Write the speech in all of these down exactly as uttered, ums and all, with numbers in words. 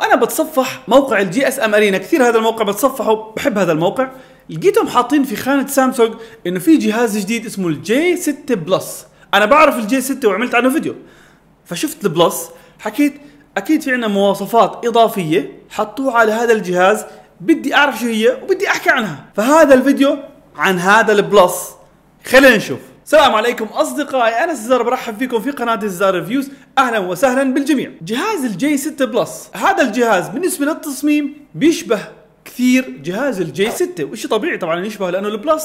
وانا بتصفح موقع الجي اس ام ارينا، كثير هذا الموقع بتصفحه، بحب هذا الموقع. لقيتهم حاطين في خانه سامسونج انه في جهاز جديد اسمه الجي ستة بلس. انا بعرف الجي ستة وعملت عنه فيديو، فشفت البلس حكيت اكيد في عندنا مواصفات اضافيه حطوها على هذا الجهاز، بدي اعرف شو هي وبدي احكي عنها. فهذا الفيديو عن هذا البلس، خلينا نشوف. السلام عليكم اصدقائي، انا سيزار، برحب فيكم في قناه سيزار ريفيوز، اهلا وسهلا بالجميع. جهاز الجي ستة بلس، هذا الجهاز بالنسبه للتصميم بيشبه كثير جهاز الجي ستة، وشيء طبيعي طبعا يشبه لانه البلس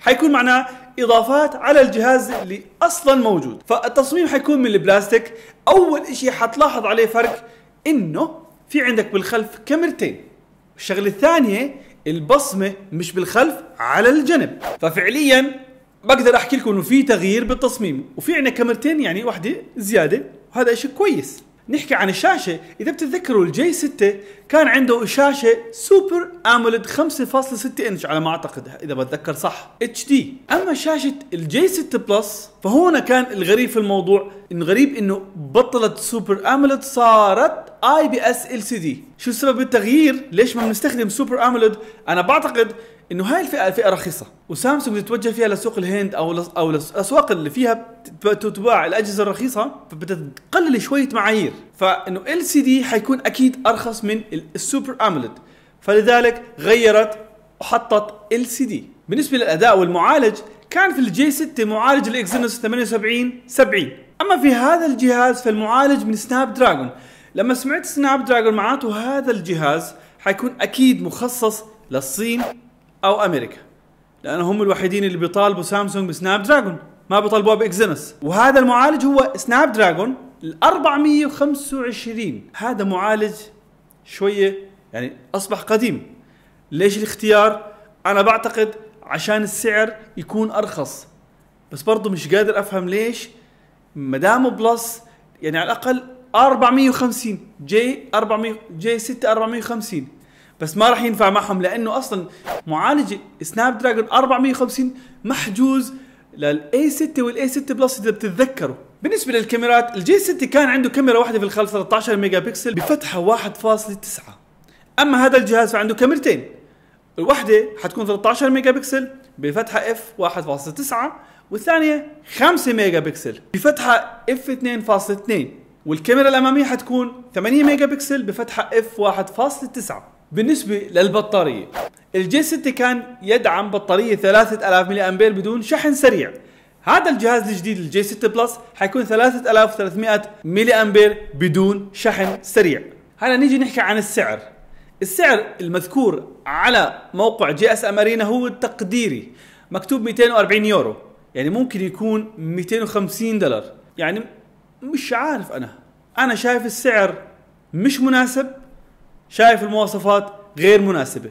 حيكون معناه اضافات على الجهاز اللي اصلا موجود. فالتصميم حيكون من البلاستيك. اول شيء حتلاحظ عليه فرق انه في عندك بالخلف كاميرتين. الشغله الثانيه البصمه مش بالخلف، على الجنب. ففعليا بقدر احكي لكم انه في تغيير بالتصميم، وفي عندنا كاميرتين يعني واحده زياده، وهذا شيء كويس. نحكي عن الشاشه، اذا بتتذكروا الجي ستة كان عنده شاشه سوبر اموليد خمسة فاصلة ستة انش على ما اعتقد اذا بتذكر صح، اتش دي. اما شاشه الجي ستة بلس فهون كان الغريب في الموضوع انه غريب انه بطلت سوبر اموليد، صارت اي بي اس ال سي دي. شو سبب التغيير؟ ليش ما بنستخدم سوبر اموليد؟ انا بعتقد انه هاي الفئه فئه رخيصه، وسامسونج بتتوجه فيها لسوق الهند او لس او الاسواق اللي فيها تتباع الاجهزه الرخيصه، فبتقلل شويه معايير، فانه ال سي دي حيكون اكيد ارخص من السوبر اموليد، فلذلك غيرت وحطت ال سي دي. بالنسبه للاداء والمعالج، كان في الجي ستة معالج الاكزينوس ثمانية وسبعين سبعين، اما في هذا الجهاز فالمعالج من سناب دراجون. لما سمعت سناب دراجون معناته هذا الجهاز حيكون اكيد مخصص للصين او امريكا، لانه هم الوحيدين اللي بيطالبوا سامسونج بسناب دراجون، ما بيطالبوها باكزينوس. وهذا المعالج هو سناب دراجون أربعمية وخمسة وعشرين، هذا معالج شويه يعني اصبح قديم. ليش الاختيار؟ انا بعتقد عشان السعر يكون ارخص، بس برضه مش قادر افهم ليش ما دامه بلس، يعني على الاقل أربعمية وخمسين جي أربعمية جي ستة أربعمية وخمسين، بس ما راح ينفع معهم لانه اصلا معالج سناب دراجون أربعمية وخمسين محجوز للاي ستة والاي ستة بلس اذا بتتذكروا. بالنسبه للكاميرات، الجي ستة كان عنده كاميرا واحده في الخلف ثلاثة عشر ميجا بكسل بفتحه واحد فاصلة تسعة، اما هذا الجهاز فعنده كاميرتين، الواحده حتكون ثلاثة عشر ميجا بكسل بفتحه اف واحد فاصلة تسعة، والثانيه خمسة ميجا بكسل بفتحه اف اثنين فاصلة اثنين، والكاميرا الاماميه حتكون ثمانية ميجا بكسل بفتحه اف واحد فاصلة تسعة. بالنسبة للبطارية، الجي ستة كان يدعم بطارية ثلاثة آلاف ملي أمبير بدون شحن سريع. هذا الجهاز الجديد الجي ستة بلس حيكون ثلاثة آلاف وثلاثمية ملي أمبير بدون شحن سريع. هلا نيجي نحكي عن السعر. السعر المذكور على موقع جي اس ام ارينا هو التقديري، مكتوب مئتين وأربعين يورو، يعني ممكن يكون مئتين وخمسين دولار، يعني مش عارف. أنا أنا شايف السعر مش مناسب، شايف المواصفات غير مناسبة.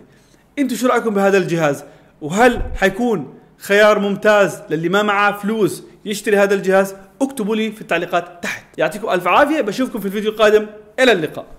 انتوا شو رأيكم بهذا الجهاز؟ وهل حيكون خيار ممتاز للي ما معاه فلوس يشتري هذا الجهاز؟ اكتبوا لي في التعليقات تحت. يعطيكم الف عافية، بشوفكم في الفيديو القادم، الى اللقاء.